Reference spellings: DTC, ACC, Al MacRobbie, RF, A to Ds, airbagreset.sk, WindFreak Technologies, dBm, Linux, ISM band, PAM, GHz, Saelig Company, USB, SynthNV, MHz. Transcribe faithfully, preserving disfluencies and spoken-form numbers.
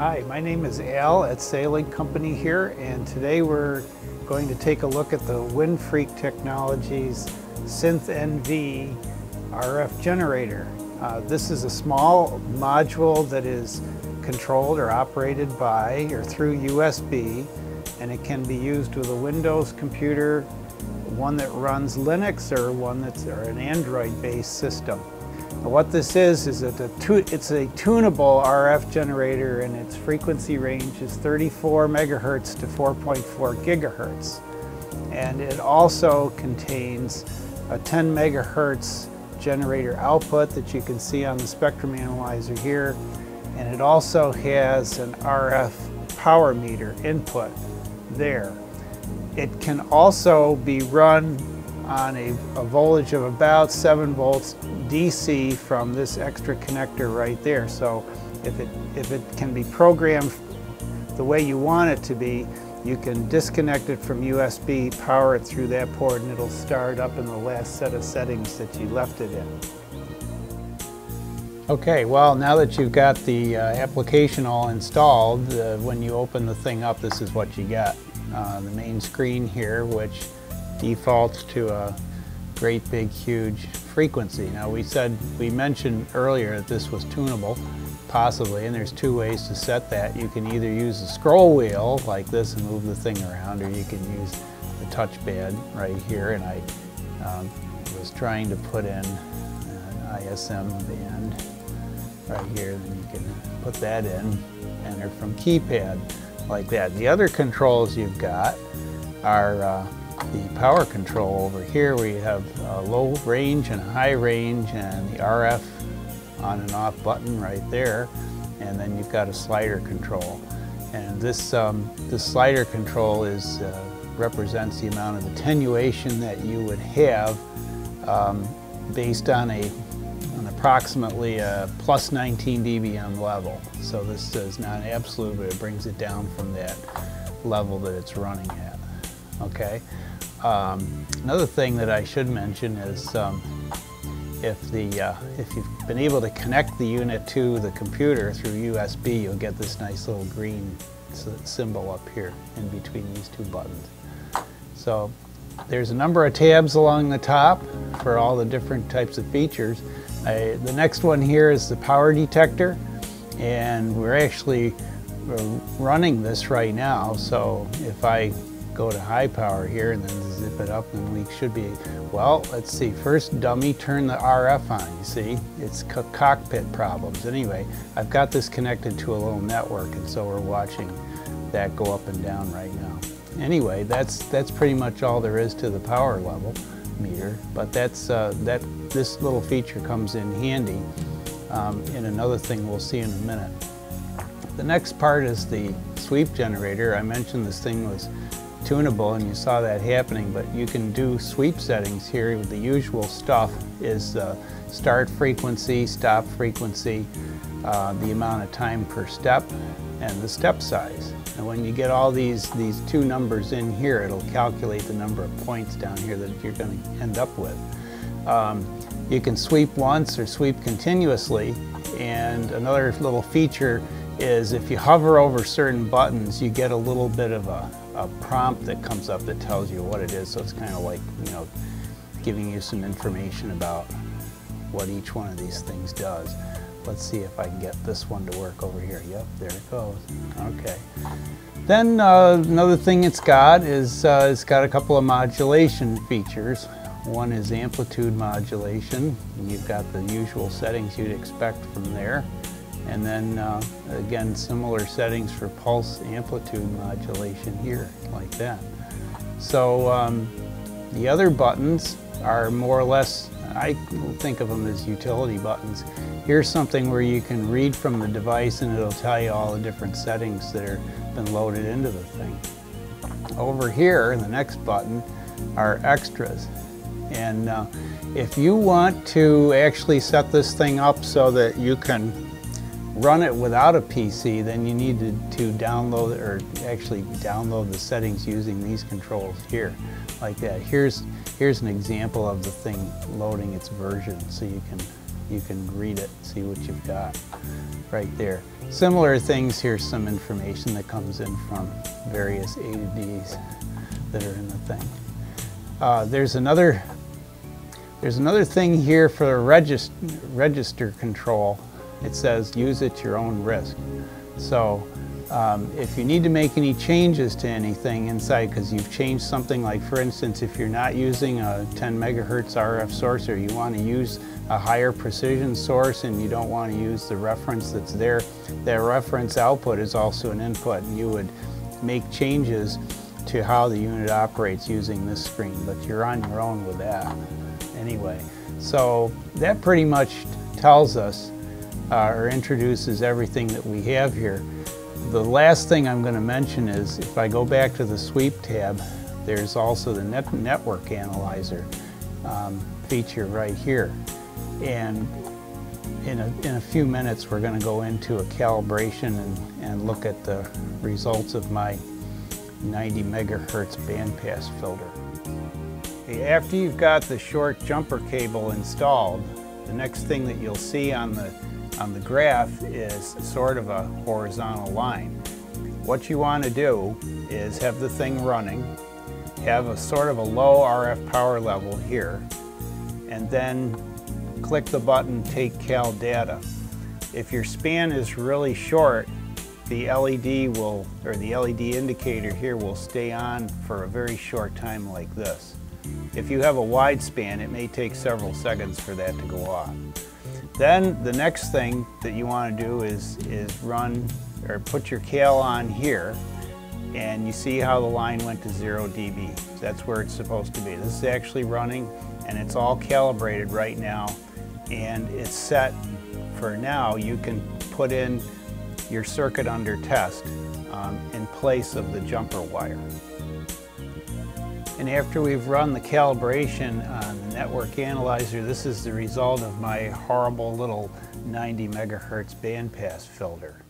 Hi, my name is Al at Saelig Company here, and today we're going to take a look at the WindFreak Technologies SynthNV R F generator. Uh, this is a small module that is controlled or operated by or through U S B, and it can be used with a Windows computer, one that runs Linux, or one that's or an Android-based system. What this is, is it a it's a tunable R F generator, and its frequency range is thirty-four megahertz to four point four gigahertz. And it also contains a ten megahertz generator output that you can see on the spectrum analyzer here. And it also has an R F power meter input there. It can also be run on a, a voltage of about seven volts D C from this extra connector right there. So if it, if it can be programmed the way you want it to be, you can disconnect it from U S B, power it through that port, and it'll start up in the last set of settings that you left it in. Okay, well, now that you've got the uh, application all installed, uh, when you open the thing up, this is what you got. Uh, the main screen here, which defaults to a great big huge frequency. Now we said, we mentioned earlier that this was tunable, possibly, and there's two ways to set that. You can either use the scroll wheel like this and move the thing around, or you can use the touchpad right here, and I um, was trying to put in an I S M band right here, then you can put that in, enter from keypad like that. The other controls you've got are uh, the power control over here, where you have a low range and a high range, and the R F on and off button right there, and then you've got a slider control. And this, um, this slider control is, uh, represents the amount of attenuation that you would have um, based on a on approximately a plus nineteen d B m level. So this is not absolute, but it brings it down from that level that it's running at. Okay. Um, another thing that I should mention is um, if the uh, if you've been able to connect the unit to the computer through U S B, you'll get this nice little green symbol up here in between these two buttons. So there's a number of tabs along the top for all the different types of features. I, the next one here is the power detector, and we're actually running this right now. So if I go to high power here and then zip it up, and we should be, well, let's see, first dummy, turn the R F on, you see? It's co cockpit problems. Anyway, I've got this connected to a little network, and so we're watching that go up and down right now. Anyway, that's that's pretty much all there is to the power level meter, but that's uh, that this little feature comes in handy um, in another thing we'll see in a minute. The next part is the sweep generator. I mentioned this thing was tunable, and you saw that happening, but you can do sweep settings here with the usual stuff is uh, start frequency, stop frequency, uh, the amount of time per step, and the step size. And when you get all these these two numbers in here, it'll calculate the number of points down here that you're going to end up with. Um, you can sweep once or sweep continuously, and another little feature is if you hover over certain buttons, you get a little bit of a, a prompt that comes up that tells you what it is. So it's kind of like, you know, giving you some information about what each one of these things does. Let's see if I can get this one to work over here. Yep, there it goes. Okay. Then uh, another thing it's got is uh, it's got a couple of modulation features. One is amplitude modulation. You've got the usual settings you'd expect from there. And then, uh, again, similar settings for pulse amplitude modulation here, like that. So um, the other buttons are more or less, I think of them as utility buttons. Here's something where you can read from the device, and it'll tell you all the different settings that are been loaded into the thing. Over here, the next button, are extras. And uh, if you want to actually set this thing up so that you can run it without a P C, then you need to, to download or actually download the settings using these controls here, like that. Here's here's an example of the thing loading its version, so you can you can read it, see what you've got right there. Similar things, here's some information that comes in from various A to Ds that are in the thing. Uh, there's another there's another thing here for regist register control. It says use at your own risk. So um, if you need to make any changes to anything inside because you've changed something, like for instance if you're not using a ten megahertz R F source or you want to use a higher precision source and you don't want to use the reference that's there, that reference output is also an input, and you would make changes to how the unit operates using this screen, but you're on your own with that anyway. So that pretty much tells us uh, or introduces everything that we have here. The last thing I'm going to mention is if I go back to the sweep tab, there's also the net network analyzer um, feature right here. And in a, in a few minutes we're going to go into a calibration and, and look at the results of my ninety megahertz bandpass filter. After you've got the short jumper cable installed, the next thing that you'll see on the, on the graph is sort of a horizontal line. What you want to do is have the thing running, have a sort of a low R F power level here, and then click the button Take Cal Data. If your span is really short, the L E D will, or the L E D indicator here will stay on for a very short time like this. If you have a wide span, it may take several seconds for that to go off. Then the next thing that you want to do is, is run or put your cal on here, and you see how the line went to zero D B. That's where it's supposed to be. This is actually running and it's all calibrated right now, and it's set for now. You can put in your circuit under test um, in place of the jumper wire. And after we've run the calibration on the network analyzer, this is the result of my horrible little ninety megahertz bandpass filter.